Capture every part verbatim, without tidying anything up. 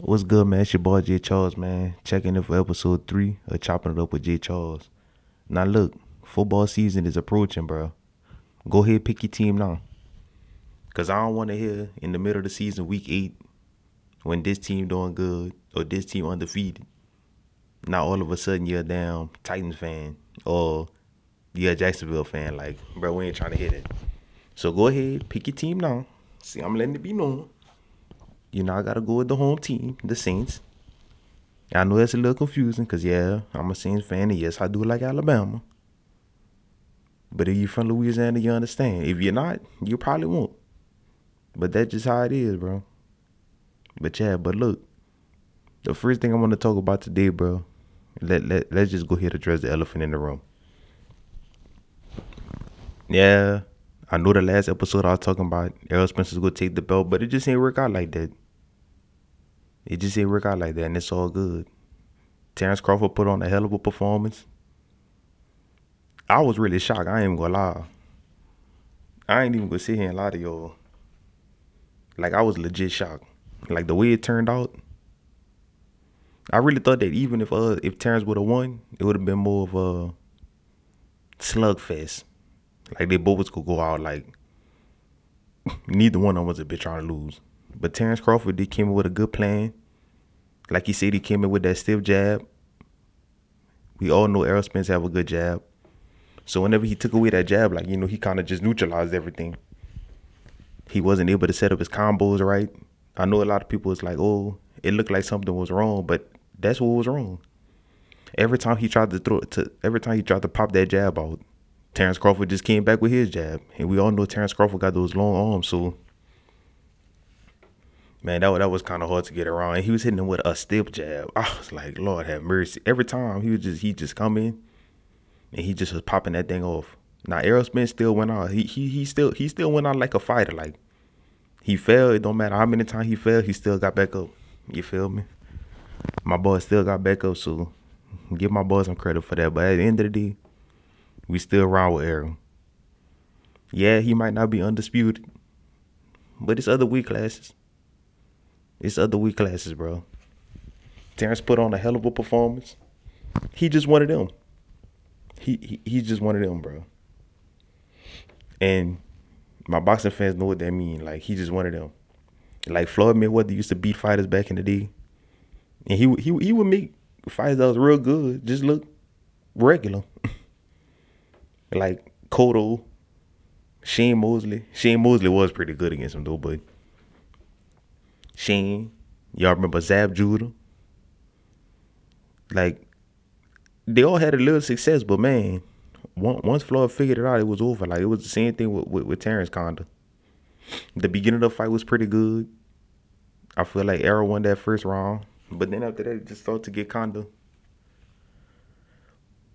What's good, man? It's your boy J. Charles, man. Checking in for episode three of Chopping It Up with J. Charles. Now look, football season is approaching, bro. Go ahead, pick your team now. Because I don't want to hear in the middle of the season, week eight, when this team doing good or this team undefeated, now all of a sudden you're a damn Titans fan or you're a Jacksonville fan. Like, bro, we ain't trying to hear that. So go ahead, pick your team now. See, I'm letting it be known. You know, I got to go with the home team, the Saints. I know that's a little confusing because, yeah, I'm a Saints fan, and yes, I do like Alabama. But if you're from Louisiana, you understand. If you're not, you probably won't. But that's just how it is, bro. But, yeah, but look, the first thing I want to talk about today, bro, let, let, let's just go ahead and address the elephant in the room. Yeah, I know the last episode I was talking about, Errol Spence is going to take the belt, but it just ain't work out like that. It just didn't work out like that, and it's all good. Terence Crawford put on a hell of a performance. I was really shocked. I ain't even going to lie. I ain't even going to sit here and lie to y'all. Like, I was legit shocked. Like, the way it turned out, I really thought that even if uh, if Terence would have won, it would have been more of a slugfest. Like, they both was going to go out, like, neither one of them was a bit trying to lose. But Terence Crawford, they came in with a good plan. Like he said, he came in with that stiff jab. We all know Errol Spence have a good jab. So whenever he took away that jab, like, you know, he kind of just neutralized everything. He wasn't able to set up his combos right. I know a lot of people was like, oh, it looked like something was wrong, but that's what was wrong. Every time he tried to throw, to, every time he tried to pop that jab out, Terence Crawford just came back with his jab. And we all know Terence Crawford got those long arms, so... Man, that, that was kind of hard to get around. And he was hitting him with a stiff jab. I was like, Lord have mercy. Every time, he was just he just come in, and he just was popping that thing off. Now, Errol Spence still went out. He he he still he still went out like a fighter. Like, he fell. It don't matter how many times he fell, he still got back up. You feel me? My boy still got back up, so give my boy some credit for that. But at the end of the day, we still round with Errol. Yeah, he might not be undisputed, but it's other weight classes. It's other weight classes, bro. Terence put on a hell of a performance. He just one of them. He, he he's just one of them, bro. And my boxing fans know what that mean. Like, he just one of them. Like, Floyd Mayweather used to beat fighters back in the day, and he he he would make fighters that was real good just look regular. Like Cotto, Shane Mosley. Shane Mosley was pretty good against him though, but. Shane, y'all remember Zab Judah? Like, they all had a little success, but man, once Floyd figured it out, it was over. Like, it was the same thing with, with, with Terence Conda. The beginning of the fight was pretty good. I feel like Errol won that first round, but then after that, it just started to get Conda.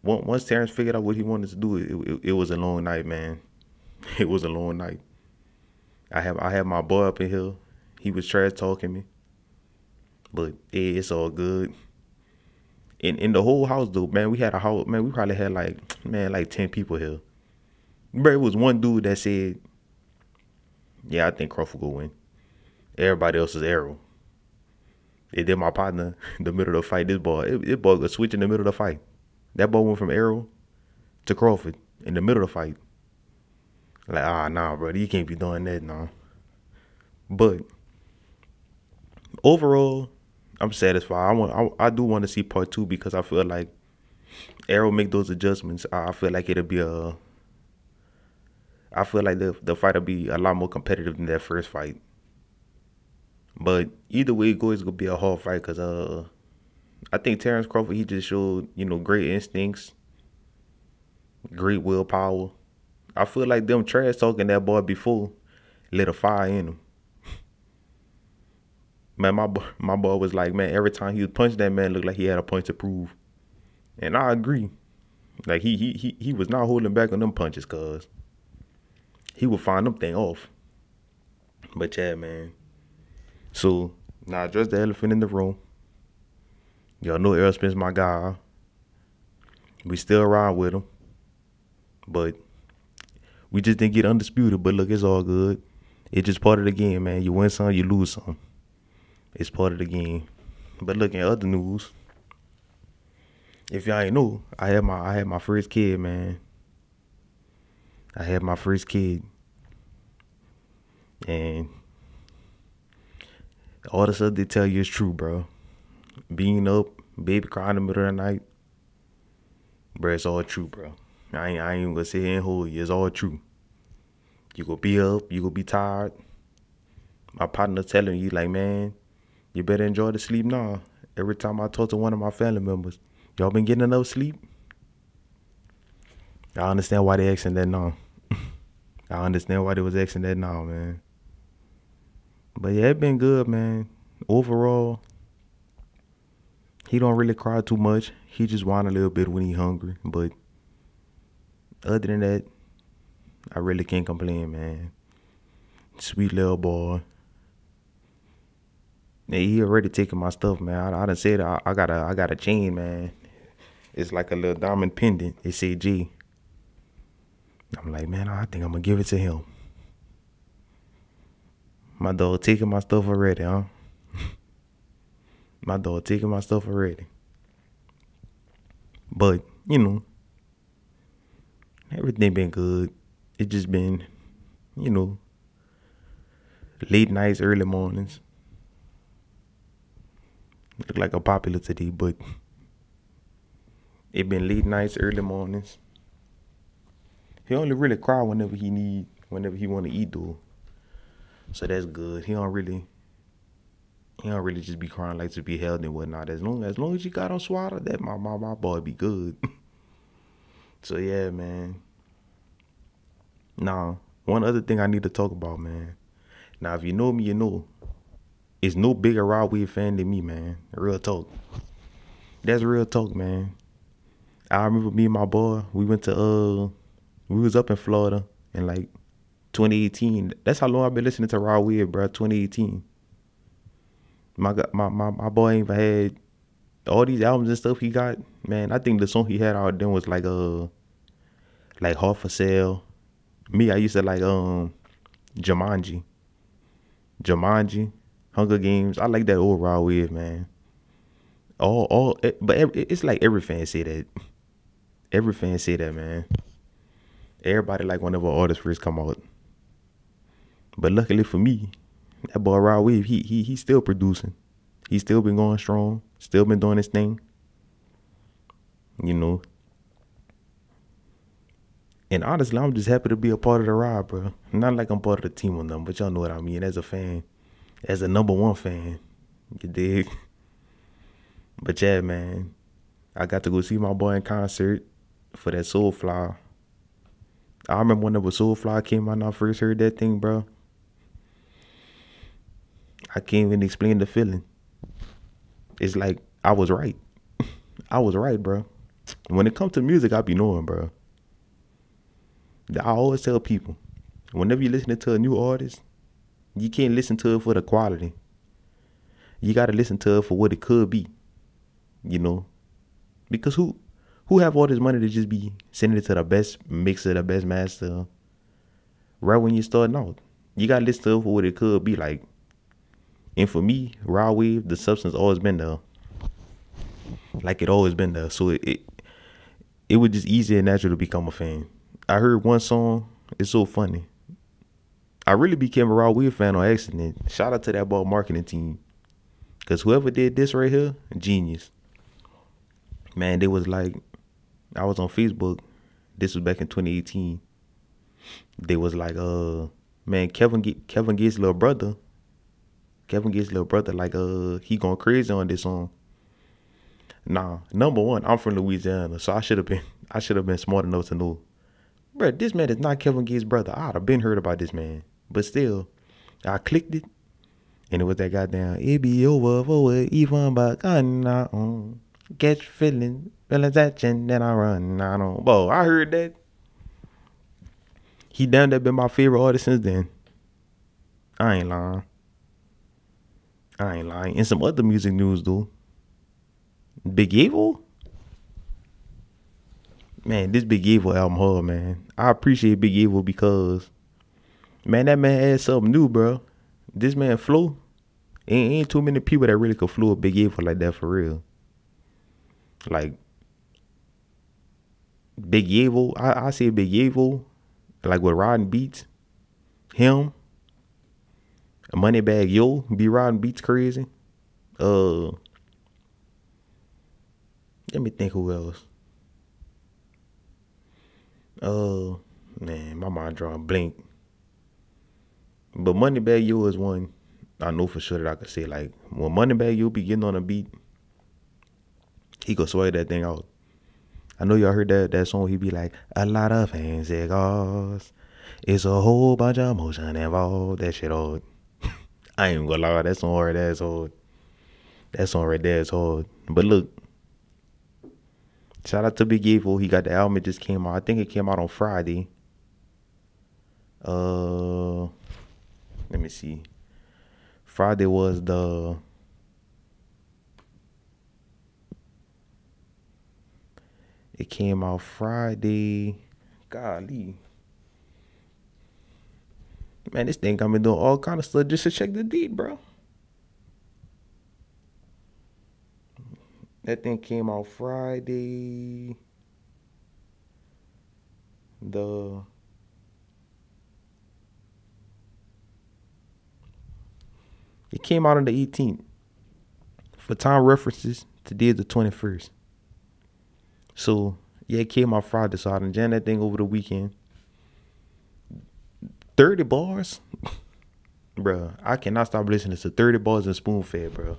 Once Terence figured out what he wanted to do, it, it, it was a long night, man. It was a long night. I have I have my boy up in here. He was trash talking me, but yeah, it's all good. And in the whole house, though, man, we had a house, man, we probably had like, man, like ten people here. But it was one dude that said, yeah, I think Crawford will win. Everybody else is Errol. And then my partner, in the middle of the fight, this ball, it, this ball was switching in the middle of the fight. That ball went from Errol to Crawford in the middle of the fight. Like, ah, nah, bro, you can't be doing that, nah. But... overall, I'm satisfied. I want. I, I do want to see part two because I feel like Errol make those adjustments. I, I feel like it'll be a. I feel like the the fight will be a lot more competitive than that first fight. But either way it goes, it's gonna be a hard fight because uh, I think Terence Crawford he just showed you know great instincts, great willpower. I feel like them trash talking that boy before lit a fire in him. Man, my boy, my boy was like, man, every time he would punch that man, looked like he had a point to prove. And I agree. Like, he he he, he was not holding back on them punches, cuz. He would find them thing off. But, yeah, man. So, now, address the elephant in the room. Y'all know Errol Spence my guy. We still ride with him. But we just didn't get undisputed. But, look, it's all good. It's just part of the game, man. You win some, you lose some. It's part of the game. But looking at other news, if y'all ain't know, I had my I had my first kid, man. I had my first kid. And all the stuff they tell you is true, bro. Being up, baby crying in the middle of the night. Bro, it's all true, bro. I ain't, I ain't even gonna sit here and hold you. It's all true. You gonna be up. You gonna be tired. My partner telling you, like, man, you better enjoy the sleep now. Every time I talk to one of my family members, y'all been getting enough sleep? I understand why they asking that now. I understand why they was asking that now, man. But yeah, it been good, man. Overall, he don't really cry too much. He just whine a little bit when he hungry. But other than that, I really can't complain, man. Sweet little boy. And he already taking my stuff, man. I, I done said I, I got a I got a chain, man. It's like a little diamond pendant. It say G. I'm like, man, I think I'm gonna give it to him. My dog taking my stuff already, huh? My dog taking my stuff already. But, you know, everything been good. It just been, you know, late nights, early mornings. Look like a popular today, but it been late nights, early mornings. He only really cry whenever he need, whenever he want to eat, though. So that's good. He don't really, he don't really just be crying like to be held and whatnot. As long as long as you got on swatter, that my my my boy be good. So yeah, man. Now, one other thing I need to talk about, man. Now, if you know me, you know, it's no bigger Rod Wave fan than me, man. Real talk. That's real talk, man. I remember me and my boy. We went to uh. We was up in Florida in, like, twenty eighteen. That's how long I've been listening to Rod Wave, bro, twenty eighteen. My, my my my boy ain't even had all these albums and stuff he got. Man, I think the song he had out then was, like, uh, like Hard for Sale. Me, I used to, like, um, Jumanji. Jumanji, Hunger Games. I like that old Rod Wave, man. All, all, but every, it's like every fan say that. Every fan say that, man. Everybody like whenever artists first come out. But luckily for me, that boy Rod Wave, he he he's still producing. He's still been going strong. Still been doing his thing. You know. And honestly, I'm just happy to be a part of the ride, bro. Not like I'm part of the team or nothing, but y'all know what I mean. As a fan, as a number one fan, you dig? But yeah, man, I got to go see my boy in concert for that Soulfly. I remember when the Soulfly came out and I first heard that thing, bro. I can't even explain the feeling. It's like I was right. I was right, bro. When it comes to music, I be knowing, bro. I always tell people, whenever you're listening to a new artist, you can't listen to it for the quality. You got to listen to it for what it could be, you know. Because who... Who have all this money to just be sending it to the best mixer, the best master, right when you're starting out? You got to listen to it for what it could be like. And for me, Rod Wave, the substance always been there. Like it always been there. So it, it it was just easy and natural to become a fan. I heard one song. It's so funny. I really became a Rod Wave fan on accident. Shout out to that ball marketing team. Because whoever did this right here, genius. Man, they was like... I was on Facebook. This was back in twenty eighteen. They was like, uh, man, Kevin, get, Kevin Gates' little brother. Kevin Gates' little brother, like, uh, he going crazy on this song. Nah, number one, I'm from Louisiana, so I should have been, I should have been smart enough to know, bro, this man is not Kevin Gates' brother. I'd have been heard about this man, but still, I clicked it, and it was that goddamn. It be over for it, even by Ghana on. Get feeling, feeling that, and then I run. I don't, bro. I heard that. He damn that been my favorite artist since then. I ain't lying. I ain't lying. And some other music news, though. Big Evil? Man, this Big Evil album hard, man. I appreciate Big Evil because, man, that man had something new, bro. This man Flo, Ain't, ain't too many people that really could flew a Big Evil like that for real. Like, Big Evil, I, I see Big Evil, like with riding beats, him, Moneybagg Yo be riding beats crazy. Uh, let me think who else. Uh, man, my mind drawing blank. But Moneybagg Yo is one I know for sure that I could say. Like, when Moneybagg Yo be getting on a beat, he could swear that thing out. I know y'all heard that that song. He be like, a lot of fans and cars. It's a whole bunch of emotion involved. That shit hard. I ain't gonna lie, that song right there is hard. That song right there is hard. But look, shout out to Big Evil. He got the album. It just came out. I think it came out on Friday. Uh, let me see. Friday was the It came out Friday. Golly. Man, this thing I've been doing all kind of stuff just to check the deed, bro. That thing came out Friday. The It came out on the eighteenth. For time references, today is the twenty-first. So, yeah, it came out Friday, so I done jammed that thing over the weekend. thirty bars? Bruh, I cannot stop listening to thirty bars and spoon-fed, bro.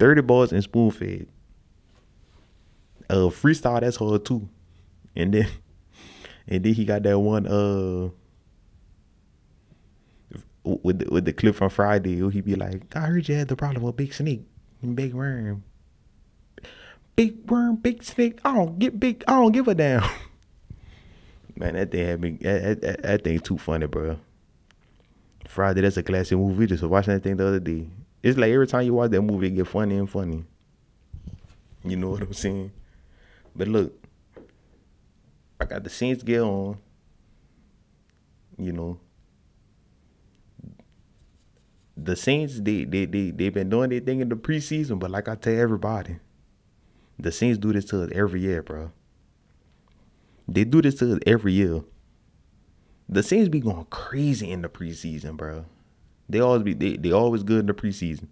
thirty bars and spoon-fed. Uh, freestyle, that's hard, too. And then, and then he got that one, uh, with the, with the clip from Friday, he be like, I heard you had the problem with Big Snake and Big Worm. Big worm, big snake. I don't get big. I don't give a damn. Man, that thing had me. That, that, that thing too funny, bro. Friday, that's a classic movie. We just watching that thing the other day. It's like every time you watch that movie, it get funny and funny. You know what I'm saying? But look, I got the Saints gear on. You know, the Saints they they they they've been doing their thing in the preseason, but like I tell everybody. The Saints do this to us every year, bro. They do this to us every year. The Saints be going crazy in the preseason, bro. They always be they, they always good in the preseason.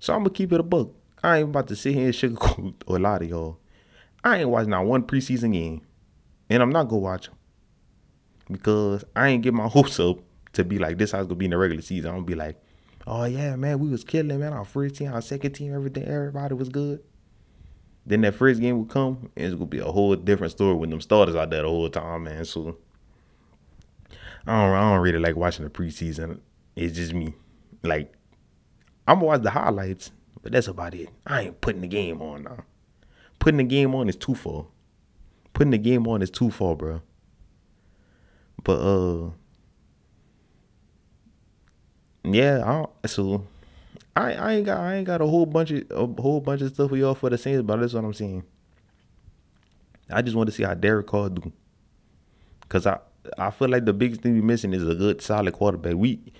So I'm going to keep it a buck. I ain't about to sit here and sugarcoat or lie to y'all. I ain't watching not one preseason game. And I'm not going to watch them. Because I ain't get my hopes up to be like, this how it's going to be in the regular season. I'm going to be like, oh, yeah, man, we was killing, man. Our first team, our second team, everything, everybody was good. Then that first game will come, and it's going to be a whole different story when them starters out there the whole time, man. So, I don't, I don't really like watching the preseason. It's just me. Like, I'm going to watch the highlights, but that's about it. I ain't putting the game on now. Putting the game on is too far. Putting the game on is too far, bro. But, uh, yeah, I don't, so... I, I ain't got I ain't got a whole bunch of a whole bunch of stuff for y'all for the Saints, but that's what I'm saying. I just want to see how Derek Carr do, cause I I feel like the biggest thing we missing is a good solid quarterback. We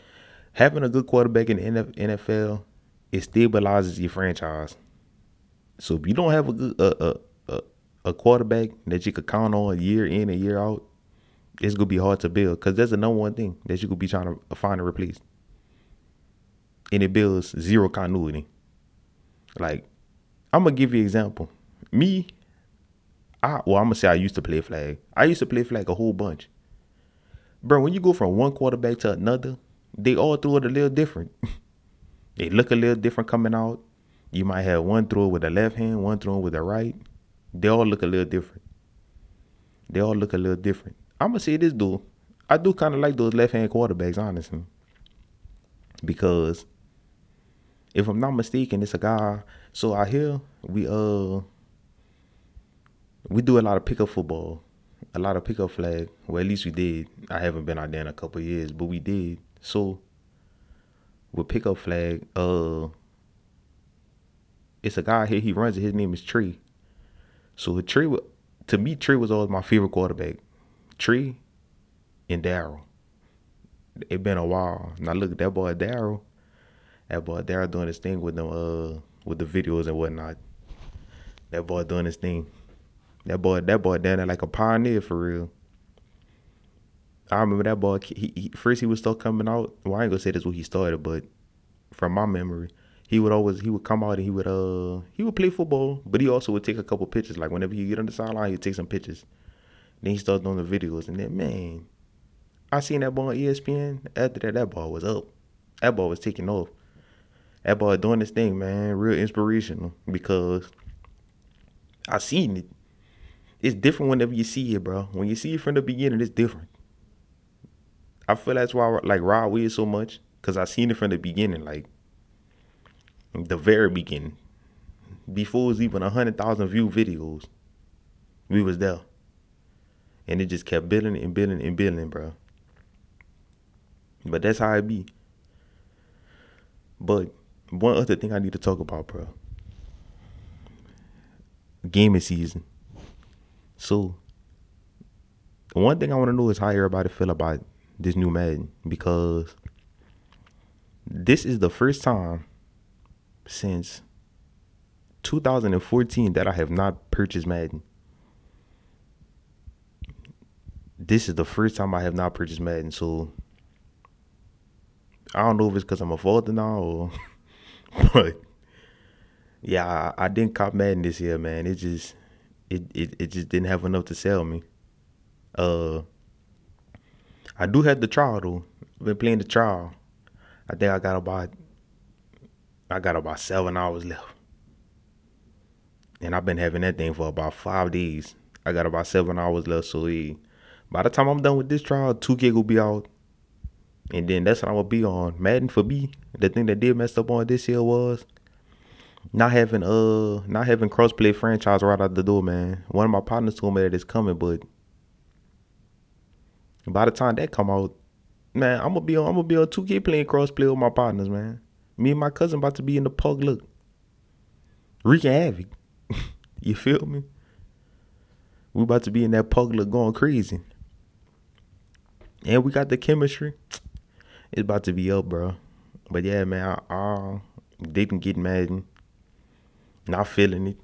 having a good quarterback in the N F L, it stabilizes your franchise. So if you don't have a good a a a quarterback that you could count on year in and year out, it's gonna be hard to build, cause that's the number one thing that you could be trying to find and replace. And it builds zero continuity. Like, I'm going to give you an example. Me, I well, I'm going to say I used to play flag. I used to play flag a whole bunch. Bro, when you go from one quarterback to another, they all throw it a little different. They look a little different coming out. You might have one throw with the left hand, one throw with the right. They all look a little different. They all look a little different. I'm going to say this, dude. I do kind of like those left-hand quarterbacks, honestly. Because... if I'm not mistaken, it's a guy. So out here, we uh, we do a lot of pickup football, a lot of pickup flag. Well, at least we did. I haven't been out there in a couple of years, but we did. So with pickup flag, uh, it's a guy here. He runs it. His name is Trey. So Trey, to me, Trey was always my favorite quarterback. Trey and Daryl. It been a while. Now look, that boy Daryl. That boy Daryl doing his thing with them, uh, with the videos and whatnot. That boy doing his thing. That boy, that boy down there like a pioneer for real. I remember that boy. He, he first he was still coming out. Well, I ain't gonna say this when he started, but from my memory, he would always he would come out and he would uh he would play football, but he also would take a couple pictures. Like whenever you get on the sideline, he'd take some pictures. Then he starts doing the videos, and then man, I seen that boy on E S P N. After that, that boy was up. That boy was taking off. That boy doing this thing, man, real inspirational because I seen it. It's different whenever you see it, bro. When you see it from the beginning, it's different. I feel that's why I like Rod Wave so much because I seen it from the beginning, like the very beginning. Before it was even one hundred thousand view videos, we was there. And it just kept building and building and building, bro. But that's how it be. But one other thing I need to talk about, bro. Gaming season. So, one thing I want to know is how everybody feel about this new Madden. Because this is the first time since two thousand fourteen that I have not purchased Madden. This is the first time I have not purchased Madden, so I don't know if it's because I'm a father now or but yeah, I, I didn't cop Madden this year, man. It just it, it it just didn't have enough to sell me. Uh I do have the trial though. I've been playing the trial. I think I got about I got about seven hours left. And I've been having that thing for about five days. I got about seven hours left, so yeah. By the time I'm done with this trial, two K will be out. And then that's what I'm going to be on. Madden for me, the thing that did mess up on this year was not having uh not having cross-play franchise right out the door, man. One of my partners told me that it's coming, but by the time that come out, man, I'm going to be on I'm gonna be on two K playing cross-play with my partners, man. Me and my cousin about to be in the pug, look. Wreaking havoc. You feel me? We about to be in that pug, look, going crazy. And we got the chemistry. It's about to be up, bro. But yeah, man, I, I didn't get Madden. Not feeling it.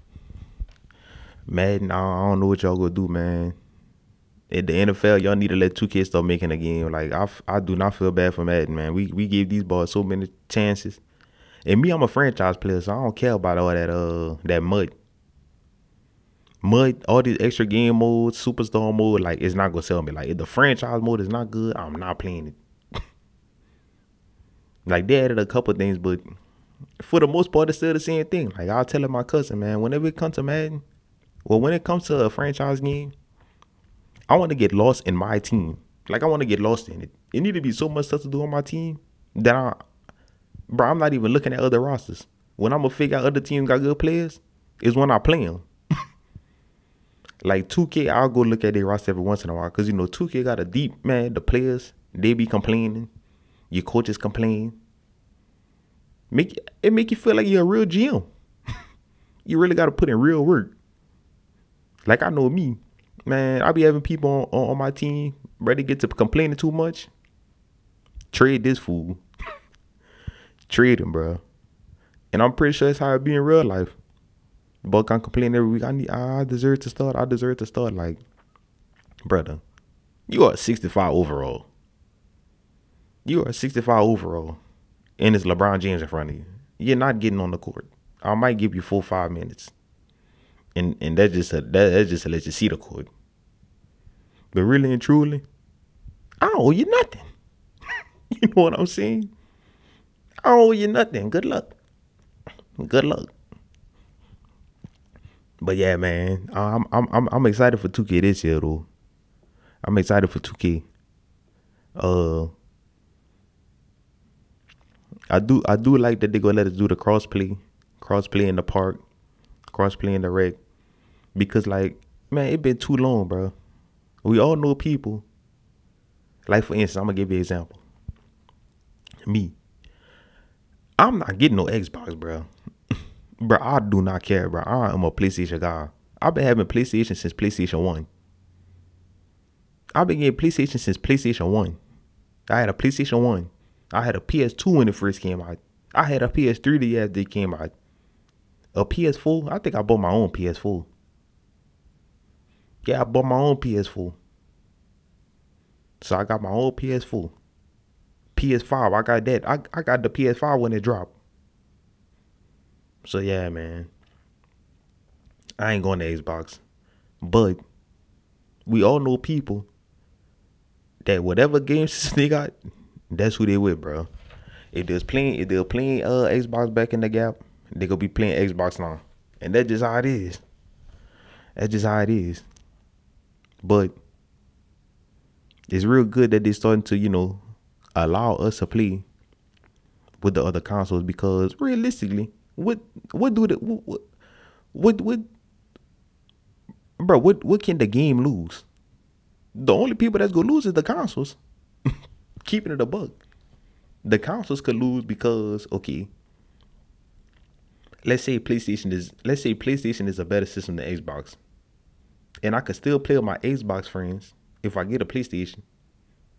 Madden, I, I don't know what y'all gonna do, man. At the N F L, y'all need to let two K start making a game. Like, I, I do not feel bad for Madden, man. We we gave these boys so many chances. And me, I'm a franchise player, so I don't care about all that uh that mud. Mud, all these extra game modes, superstar mode, like, it's not going to sell me. Like, if the franchise mode is not good, I'm not playing it. Like, they added a couple things, but for the most part, it's still the same thing. Like, I was telling my cousin, man, whenever it comes to Madden, well, when it comes to a franchise game, I want to get lost in my team. Like, I want to get lost in it. It need to be so much stuff to do on my team that I, bro, I'm not even looking at other rosters. When I'm going to figure out other teams got good players, is when I play them. Like, two K, I'll go look at their roster every once in a while because, you know, two K got a deep, man. The players, they be complaining. Your coaches complain. Make It make you feel like you're a real G M. You really got to put in real work. Like, I know me. Man, I be having people on, on, on my team ready to get to complaining too much. Trade this fool. Trade him, bro. And I'm pretty sure that's how it be in real life. Buck, I'm complaining every week. I need. I deserve to start. I deserve to start. Like, brother, you are sixty-five overall. You are sixty-five overall, and it's LeBron James in front of you. You're not getting on the court. I might give you four, five minutes, and and that's just a, that, that's just to let you see the court. But really and truly, I don't owe you nothing. You know what I'm saying? I don't owe you nothing. Good luck. Good luck. But yeah, man, I'm I'm I'm I'm excited for two K this year though. I'm excited for two K. Uh, I do I do like that they gonna let us do the crossplay, crossplay in the park, crossplay in the rec, because like man, it been too long, bro. We all know people. Like for instance, I'm gonna give you an example. Me, I'm not getting no Xbox, bro. Bro, I do not care, bro. I am a PlayStation guy. I've been having PlayStation since PlayStation one. I've been getting PlayStation since PlayStation one. I had a PlayStation one. I had a P S two when it first came out. I had a P S three the year they came out. A P S four? I think I bought my own P S four. Yeah, I bought my own P S four. So I got my own P S four. P S five, I got that. I, I got the P S five when it dropped. So yeah, man. I ain't going to Xbox. But we all know people that whatever games they got, that's who they with, bro. If they're playing, if they're playing uh, Xbox back in the gap, they gonna be playing Xbox now. And that's just how it is. That's just how it is. But it's real good that they're starting to, you know, allow us to play with the other consoles, because realistically, what what do the what what what bro what what can the game lose? The only people that's gonna lose is the consoles. Keeping it a buck. The consoles could lose because, okay, let's say PlayStation is let's say PlayStation is a better system than Xbox, and I could still play with my Xbox friends if I get a PlayStation.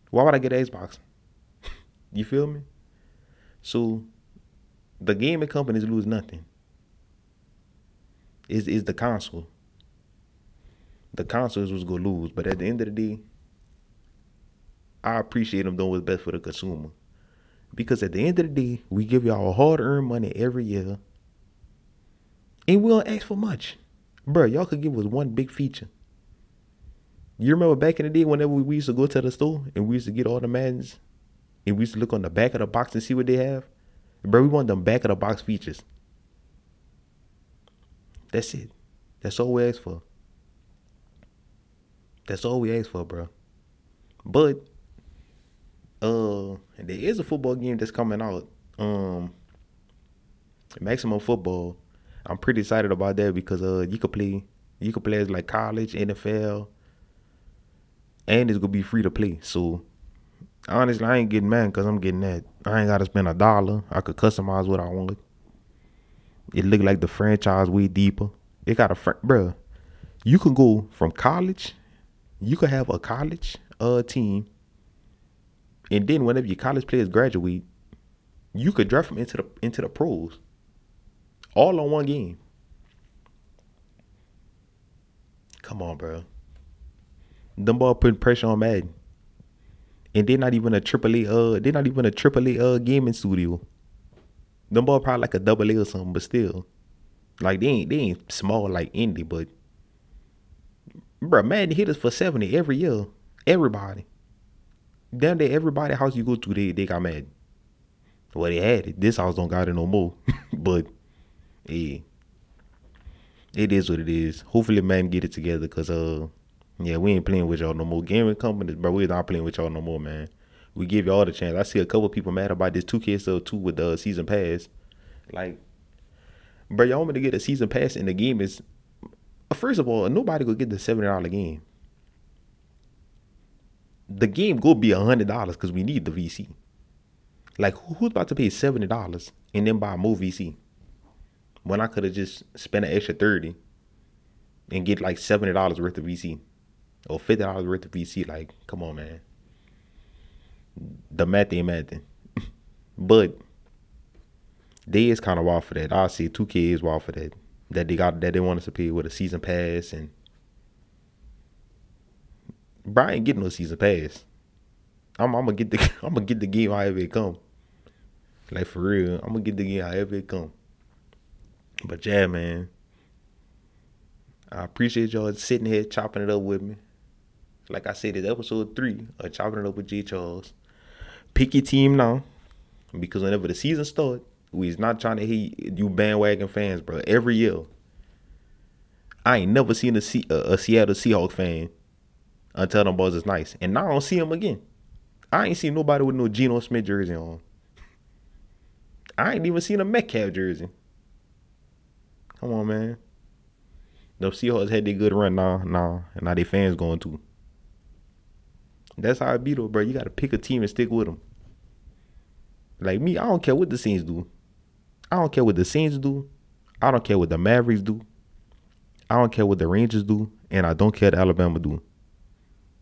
Why would I get an Xbox? You feel me? So the gaming companies lose nothing. It's, it's the console. The console is what's gonna lose. But at the end of the day, I appreciate them doing what's best for the consumer. Because at the end of the day, we give y'all hard-earned money every year. And we don't ask for much. Bro, y'all could give us one big feature. You remember back in the day whenever we used to go to the store and we used to get all the Maddens and we used to look on the back of the box and see what they have? Bro, we want them back-of-the-box features. That's it. That's all we ask for. That's all we ask for, bro. But Uh, there is a football game that's coming out. Um, Maximum Football. I'm pretty excited about that because uh, you could play, you could play as like college, N F L, and it's gonna be free to play. So honestly, I ain't getting mad because I'm getting that. I ain't gotta spend a dollar. I could customize what I want. It look like the franchise way deeper. It got a fr- bruh. You can go from college. You could have a college uh team. And then whenever your college players graduate, you could draft them into the into the pros. All on one game. Come on, bro. Them ball putting pressure on Madden. And they're not even a triple A uh they're not even a triple A uh gaming studio. Them ball probably like a double A or something, but still. Like they ain't they ain't small like indie, but bro, Madden hit us for seventy every year. Everybody. Damn near everybody house you go to, they, they got mad. Well, they had it. This house don't got it no more. But, yeah. It is what it is. Hopefully, man, get it together because, uh, yeah, we ain't playing with y'all no more. Gaming companies, bro, we're not playing with y'all no more, man. We give y'all the chance. I see a couple people mad about this two K stuff, too, with the season pass. Like, bro, y'all want me to get a season pass and the game is, first of all, nobody go get the seventy dollars game. The game go be one hundred dollars because we need the V C. Like, who, who's about to pay seventy dollars and then buy more V C? When I could have just spent an extra thirty dollars and get like seventy dollars worth of V C. Or fifty dollars worth of V C. Like, come on, man. The math ain't math. But they is kind of wild for that. I see two K is wild for that. That they got that they want us to pay with a season pass and bro, I ain't getting no season pass. I'm, I'm gonna get the I'm gonna get the game however it come. Like for real, I'm gonna get the game however it come. But yeah, man, I appreciate y'all sitting here chopping it up with me. Like I said, it's episode three of Chopping It Up with J. Charles. Pick your team now, because whenever the season start, we is not trying to hate you bandwagon fans, bro. Every year, I ain't never seen a C, a, a Seattle Seahawks fan. Until them boys is nice. And now I don't see him again. I ain't seen nobody with no Geno Smith jersey on. I ain't even seen a Metcalf jersey. Come on, man. The Seahawks had their good run now. Now, and now they fans going too. That's how it be though, bro. You got to pick a team and stick with them. Like me, I don't care what the Saints do. I don't care what the Saints do. I don't care what the Mavericks do. I don't care what the Rangers do. And I don't care what Alabama do.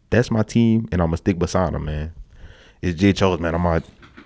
That's my team, and I'm going to stick beside him, man. It's J. Charles, man. I'm out.